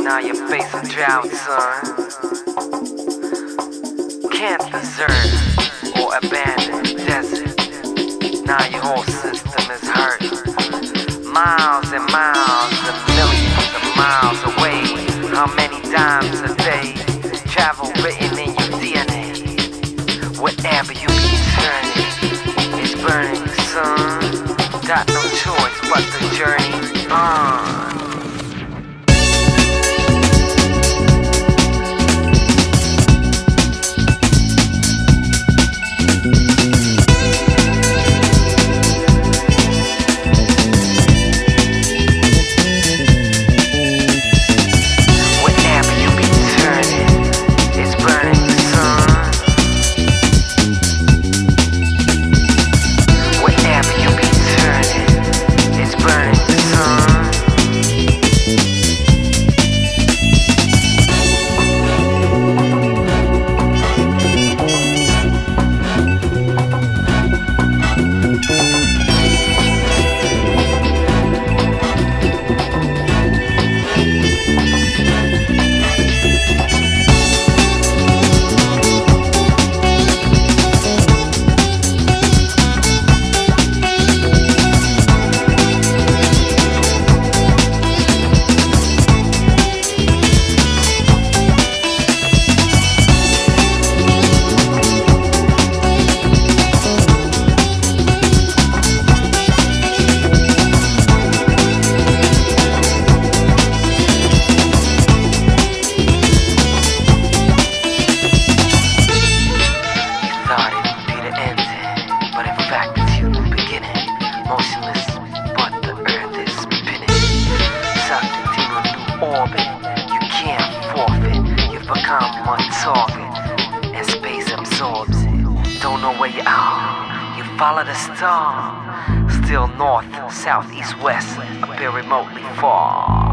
Now you're facing drought, son. Can't desert or abandon desert. Now your whole system is hurt. Miles and miles and millions of miles away. How many times a day? Travel written in your DNA. Whatever you be turning, it's burning, son. Got no choice but the journey on. And space absorbs it. Don't know where you are. You follow the star. Still north, south, east, west. out there remotely far.